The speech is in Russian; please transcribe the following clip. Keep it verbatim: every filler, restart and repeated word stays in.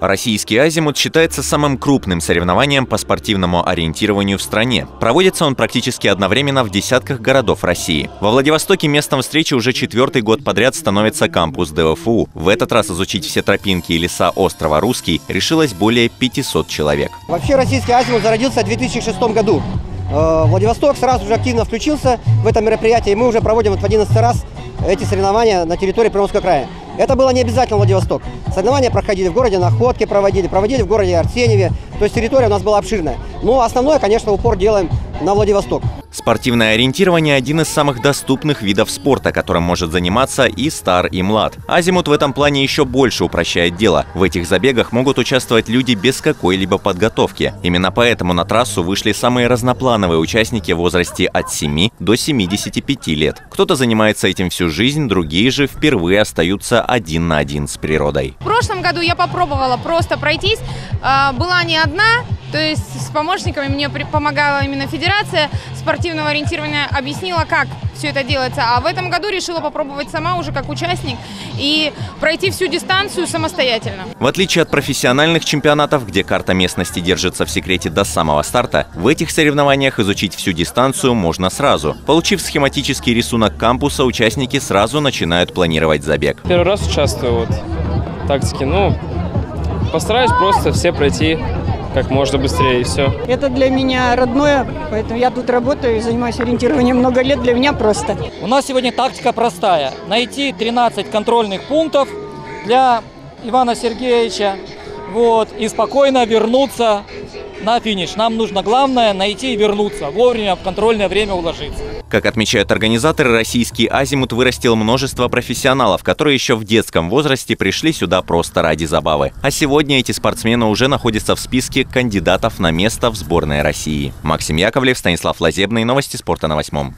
Российский азимут считается самым крупным соревнованием по спортивному ориентированию в стране. Проводится он практически одновременно в десятках городов России. Во Владивостоке местом встречи уже четвертый год подряд становится кампус Д Ф У. В этот раз изучить все тропинки и леса острова Русский решилось более пятисот человек. Вообще российский азимут зародился в две тысячи шестом году. Владивосток сразу же активно включился в это мероприятие, и мы уже проводим вот в одиннадцатый раз эти соревнования на территории Приморского края. Это было не обязательно Владивосток. Соревнования проходили в городе Находке, проводили, проводили в городе Арсеньеве. То есть территория у нас была обширная. Но основное, конечно, упор делаем на Владивосток. Спортивное ориентирование – один из самых доступных видов спорта, которым может заниматься и стар, и млад. Азимут в этом плане еще больше упрощает дело. В этих забегах могут участвовать люди без какой-либо подготовки. Именно поэтому на трассу вышли самые разноплановые участники в возрасте от семи до семидесяти пяти лет. Кто-то занимается этим всю жизнь, другие же впервые остаются один на один с природой. В прошлом году я попробовала просто пройтись, была не одна. То есть с помощниками мне помогала именно Федерация спортивного ориентирования, объяснила, как все это делается. А в этом году решила попробовать сама уже как участник и пройти всю дистанцию самостоятельно. В отличие от профессиональных чемпионатов, где карта местности держится в секрете до самого старта, в этих соревнованиях изучить всю дистанцию можно сразу. Получив схематический рисунок кампуса, участники сразу начинают планировать забег. Первый раз участвую в тактике, ну, постараюсь просто все пройти как можно быстрее, и все. Это для меня родное, поэтому я тут работаю и занимаюсь ориентированием много лет, для меня просто. У нас сегодня тактика простая. Найти тринадцать контрольных пунктов для Ивана Сергеевича, вот, и спокойно вернуться на финиш. Нам нужно главное найти и вернуться, вовремя в контрольное время уложиться. Как отмечают организаторы, российский азимут вырастил множество профессионалов, которые еще в детском возрасте пришли сюда просто ради забавы. А сегодня эти спортсмены уже находятся в списке кандидатов на место в сборной России. Максим Яковлев, Станислав Лазебный, новости спорта на восьмом.